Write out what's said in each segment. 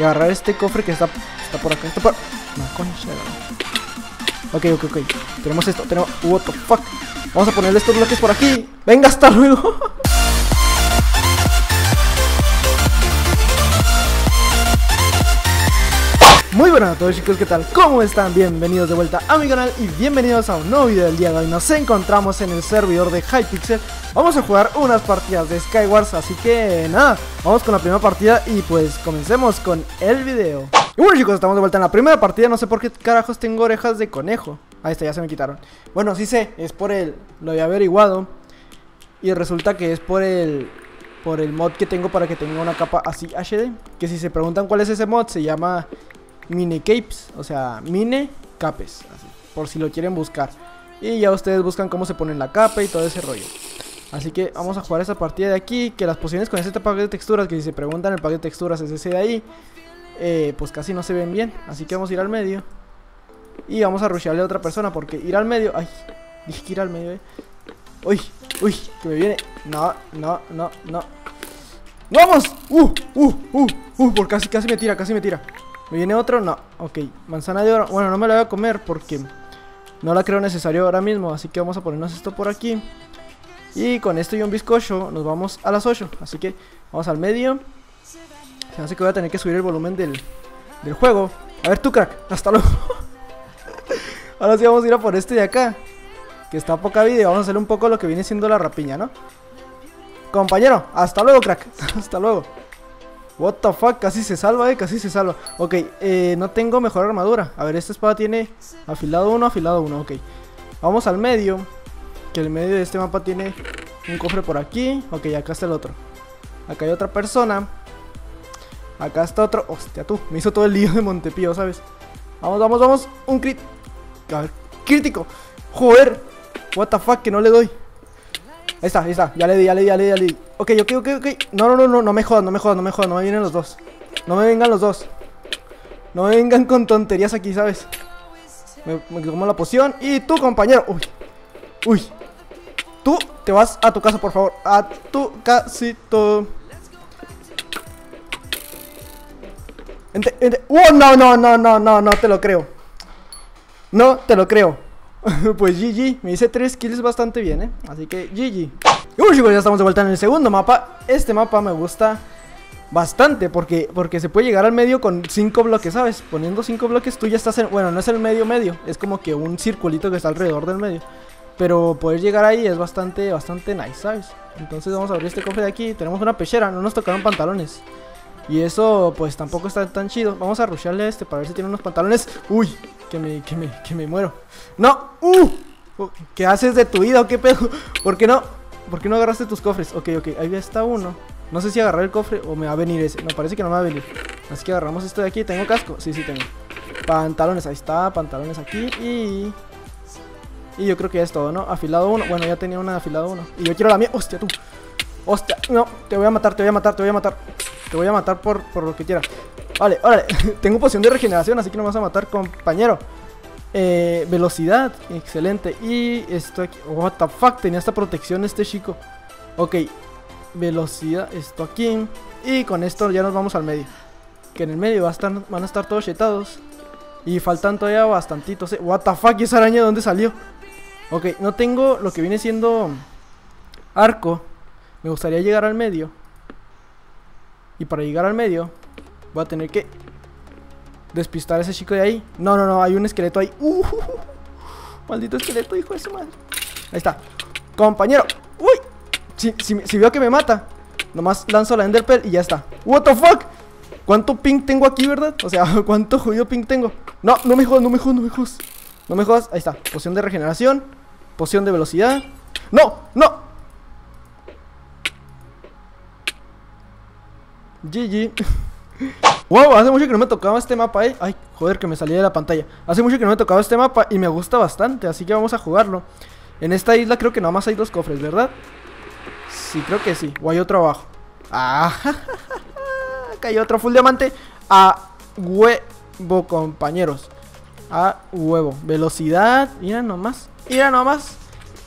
y agarrar este cofre que está por acá. Está por... No, coño, se agarró. Ok. Tenemos esto. Tenemos... What the fuck. Vamos a ponerle estos bloques por aquí. Venga, hasta luego. Muy buenas a todos, chicos, ¿qué tal? ¿Cómo están? Bienvenidos de vuelta a mi canal y bienvenidos a un nuevo video del día de hoy. Nos encontramos en el servidor de Hypixel. Vamos a jugar unas partidas de Skywars, así que nada, vamos con la primera partida y pues comencemos con el video. Y bueno, chicos, estamos de vuelta en la primera partida. No sé por qué carajos tengo orejas de conejo. Ahí está, ya se me quitaron. Bueno, sí sé, es por el... Lo había averiguado y resulta que es por el... Por el mod que tengo para que tenga una capa así HD. Que si se preguntan cuál es ese mod, se llama... Mini capes, o sea, mini capes, así, por si lo quieren buscar. Y ya ustedes buscan cómo se ponen la capa y todo ese rollo. Así que vamos a jugar esa partida de aquí. Que las posiciones con este paquete de texturas, que si se preguntan, el paquete de texturas es ese de ahí, pues casi no se ven bien. Así que vamos a ir al medio y vamos a rushearle a otra persona, porque ir al medio... Ay, dije que ir al medio, Uy, que me viene. No. ¡Vamos! Por casi me tira, ¿Me viene otro? No, ok, manzana de oro. Bueno, no me la voy a comer porque no la creo necesario ahora mismo. Así que vamos a ponernos esto por aquí. Y con esto y un bizcocho nos vamos a las 8. Así que vamos al medio. Se hace que voy a tener que subir el volumen del juego. A ver tú, crack, hasta luego. Ahora sí vamos a ir a por este de acá, que está a poca vida, y vamos a hacer un poco lo que viene siendo la rapiña, ¿no? Compañero, hasta luego, crack. Hasta luego. What the fuck, casi se salva, casi se salva. Ok, no tengo mejor armadura. A ver, esta espada tiene afilado 1, ok. Vamos al medio, que el medio de este mapa tiene un cofre por aquí. Ok, acá está el otro. Acá hay otra persona. Acá está otro. Hostia, tú, me hizo todo el lío de Montepío, ¿sabes? Vamos, un crit. A ver, crítico. Joder, what the fuck, que no le doy. Ahí está, ya le di. Ok. No me jodas, no me vienen los dos. No me vengan los dos. No me vengan con tonterías aquí, ¿sabes? Me tomo la poción. Y tú, compañero. Uy. Tú te vas a tu casa, por favor. A tu casito. Ente. No te lo creo. No te lo creo. Pues GG, me hice 3 kills bastante bien, así que GG. Y bueno, chicos, ya estamos de vuelta en el segundo mapa. Este mapa me gusta bastante porque se puede llegar al medio con 5 bloques, ¿sabes? Poniendo 5 bloques tú ya estás en... Bueno, no es el medio, es como que un circulito que está alrededor del medio, pero poder llegar ahí es bastante nice, ¿sabes? Entonces vamos a abrir este cofre de aquí. Tenemos una pechera, no nos tocaron pantalones y eso pues tampoco está tan chido. Vamos a rushearle a este para ver si tiene unos pantalones. Uy, que me muero. No, ¿qué haces de tu vida o qué pedo? ¿Por qué no agarraste tus cofres? Ok, ahí está uno. No sé si agarrar el cofre o me va a venir ese. No, parece que no me va a venir. Así que agarramos esto de aquí. ¿Tengo casco? Sí, tengo. Pantalones, ahí está, pantalones aquí. Y yo creo que ya es todo, ¿no? Afilado 1, bueno, ya tenía una de afilado 1. Y yo quiero la mía, hostia tú. Hostia, no, te voy a matar. Te voy a matar por lo que quieras. Vale, órale, tengo poción de regeneración, así que no me vas a matar, compañero. Velocidad, excelente. Y esto aquí, what the fuck, tenía esta protección este chico. Ok, velocidad, esto aquí. Y con esto ya nos vamos al medio, que en el medio van a estar todos chetados. Y faltan todavía bastantitos. What the fuck, ¿y esa araña de dónde salió? Ok, no tengo lo que viene siendo arco. Me gustaría llegar al medio. Y para llegar al medio voy a tener que despistar a ese chico de ahí. No, hay un esqueleto ahí. Maldito esqueleto, hijo de su madre. Ahí está. Compañero. Uy. Si veo que me mata, nomás lanzo la enderpearl y ya está. What the fuck. ¿Cuánto ping tengo aquí, verdad? O sea, ¿cuánto jodido ping tengo? No, no me jodas. No me jodas. Ahí está. Poción de regeneración. Poción de velocidad. No. GG. Wow, hace mucho que no me tocaba este mapa, Ay, joder, que me salí de la pantalla. Hace mucho que no me tocaba este mapa y me gusta bastante, así que vamos a jugarlo. En esta isla creo que nada más hay 2 cofres, ¿verdad? Sí, creo que sí. O hay otro abajo. Ah, cayó otro full diamante. A huevo, compañeros. A huevo. Velocidad. Mira nomás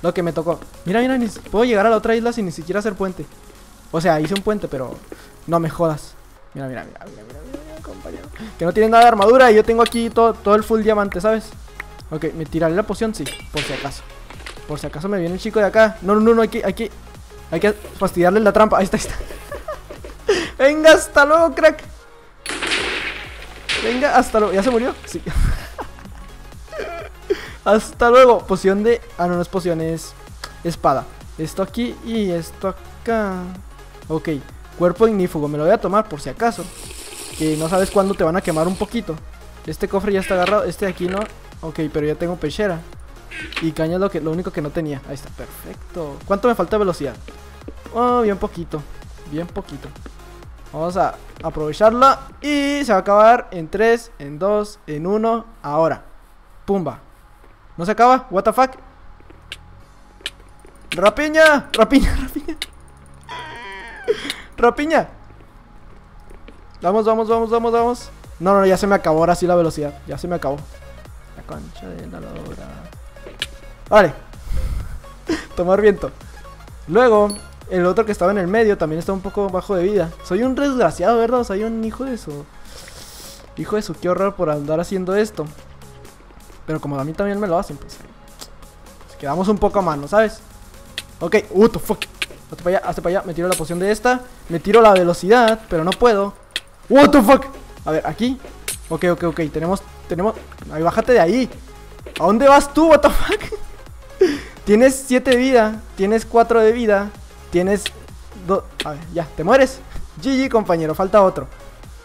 lo que me tocó. Mira, puedo llegar a la otra isla sin ni siquiera hacer puente. O sea, hice un puente, pero... No me jodas. Mira. compañero. Que no tiene nada de armadura y yo tengo aquí todo el full diamante, ¿sabes? Ok, ¿me tiraré la poción? Sí, por si acaso. Por si acaso me viene el chico de acá. No, no, no, no, hay que fastidiarle la trampa. Ahí está, ahí está. Venga, hasta luego, crack. Venga, hasta luego. ¿Ya se murió? Sí. Hasta luego. Poción de... Ah, no, no es poción, es espada. Esto aquí y esto acá. Ok, cuerpo ignífugo. Me lo voy a tomar por si acaso. Que no sabes cuándo te van a quemar un poquito. Este cofre ya está agarrado, este de aquí no. Ok, pero ya tengo pechera. Y caña es lo único que no tenía. Ahí está, perfecto. ¿Cuánto me falta de velocidad? Oh, bien poquito. Bien poquito. Vamos a aprovecharla. Y se va a acabar en 3, en 2, en 1. Ahora. Pumba. ¿No se acaba? What the fuck. Rapiña. Rapiña, rapiña. Rapiña. Vamos, vamos, vamos, vamos, vamos. No, no, ya se me acabó ahora sí la velocidad. Ya se me acabó. La concha de la lora. Vale. Tomar viento. Luego... El otro que estaba en el medio también está un poco bajo de vida. Soy un desgraciado, ¿verdad? O sea, soy un hijo de eso. Hijo de eso, qué horror por andar haciendo esto. Pero como a mí también me lo hacen, pues quedamos un poco a mano, ¿sabes? Ok, the fuck. Hazte para allá, hazte para allá. Me tiro la poción de esta. Me tiro la velocidad, pero no puedo. What the fuck. A ver, aquí. Ok, ok, ok, tenemos. Ay, bájate de ahí. ¿A dónde vas tú, what the fuck? Tienes 7 de vida. Tienes 4 de vida. Tienes dos... A ver, ya, te mueres. GG, compañero, falta otro.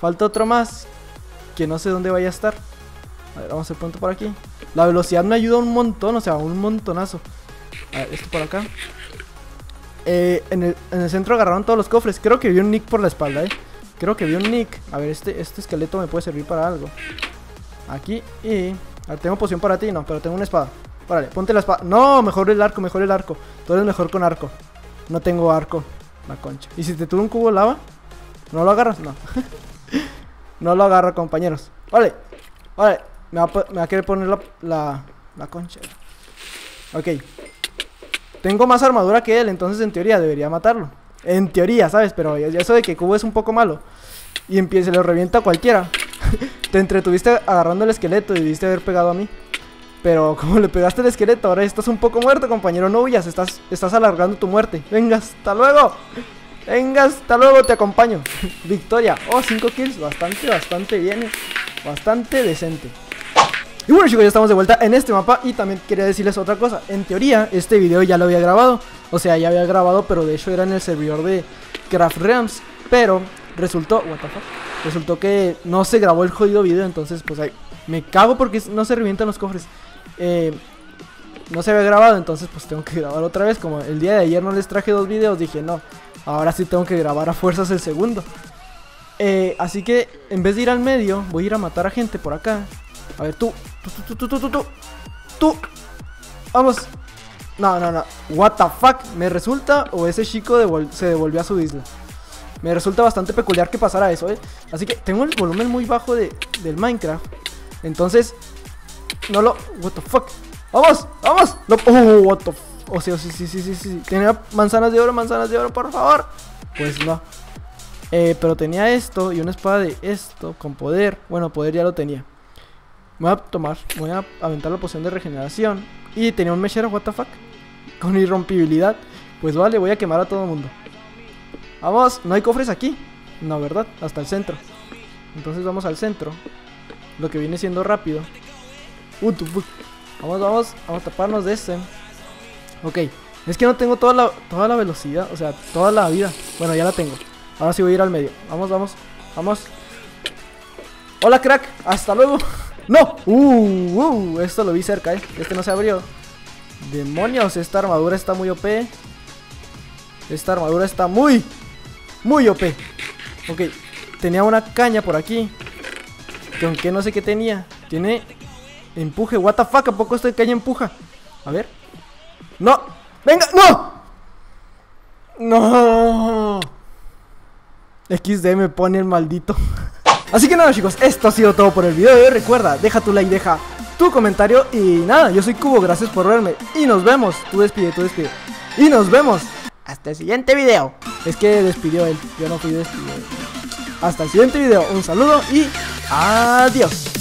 Falta otro más. Que no sé dónde vaya a estar. A ver, vamos a hacer punto por aquí. La velocidad me ayuda un montón, o sea, un montonazo. A ver, esto por acá. En el centro agarraron todos los cofres. Creo que vi un nick por la espalda, Creo que vi un nick. A ver, este esqueleto me puede servir para algo. Aquí y... A ver, tengo poción para ti, no, pero tengo una espada. Vale, ponte la espada. No, mejor el arco, mejor el arco. Tú eres mejor con arco. No tengo arco, la concha. ¿Y si te tuvo un cubo lava? ¿No lo agarras? No. No lo agarra, compañeros. Vale, vale. Me va a querer poner la concha. Ok. Tengo más armadura que él, entonces en teoría debería matarlo. En teoría, ¿sabes? Pero eso de que cubo es un poco malo. Y empieza, le revienta a cualquiera. Te entretuviste agarrando el esqueleto y debiste haber pegado a mí. Pero como le pegaste el esqueleto, ahora estás un poco muerto, compañero. No huyas, estás alargando tu muerte. Venga, hasta luego. Venga, hasta luego, te acompaño. Victoria. Oh, 5 kills. Bastante, bastante bien. Bastante decente. Y bueno, chicos, ya estamos de vuelta en este mapa. Y también quería decirles otra cosa. En teoría, este video ya lo había grabado. O sea, ya había grabado, pero de hecho era en el servidor de Craft Realms. Pero resultó... What the fuck? Resultó que no se grabó el jodido video. Entonces, pues ahí... Me cago porque no se revientan los cofres. No se había grabado, entonces pues tengo que grabar otra vez. Como el día de ayer no les traje 2 videos, dije no, ahora sí tengo que grabar a fuerzas el segundo. Así que en vez de ir al medio, voy a ir a matar a gente por acá. A ver, tú. Vamos. No, no, no. What the fuck. Me resulta, o ese chico se devolvió a su isla. Me resulta bastante peculiar que pasara eso, Así que tengo el volumen muy bajo del Minecraft. Entonces... No lo... What the fuck. ¡Vamos! ¡Vamos! No, oh, what the... O sea, sí. Tenía manzanas de oro, por favor. Pues no. Pero tenía esto y una espada de esto con poder. Bueno, poder ya lo tenía. Me voy a tomar... Voy a aventar la poción de regeneración. Y tenía un mechero, what the fuck. Con irrompibilidad. Pues vale, voy a quemar a todo el mundo. Vamos, no hay cofres aquí. No, ¿verdad? Hasta el centro. Entonces vamos al centro. Lo que viene siendo rápido. Vamos, vamos. Vamos a taparnos de este. Ok, es que no tengo toda la velocidad. O sea, toda la vida. Bueno, ya la tengo. Ahora sí voy a ir al medio. Vamos, vamos, vamos. Hola, crack, hasta luego. No, esto lo vi cerca, Este no se abrió. Demonios, esta armadura está muy OP. Esta armadura está muy, muy OP. Ok, tenía una caña por aquí. Que aunque no sé qué tenía. Tiene... Empuje, what the fuck, ¿a poco esta caña empuja? A ver. ¡No! ¡Venga! ¡No! ¡No! XD me pone el maldito. Así que nada, chicos, esto ha sido todo por el video de hoy. Recuerda, deja tu like, deja tu comentario. Y nada, yo soy Cubo, gracias por verme. Y nos vemos. Tú despide, tú despide. Y nos vemos. Hasta el siguiente video. Es que despidió él, yo no fui despedido. Hasta el siguiente video, un saludo y adiós.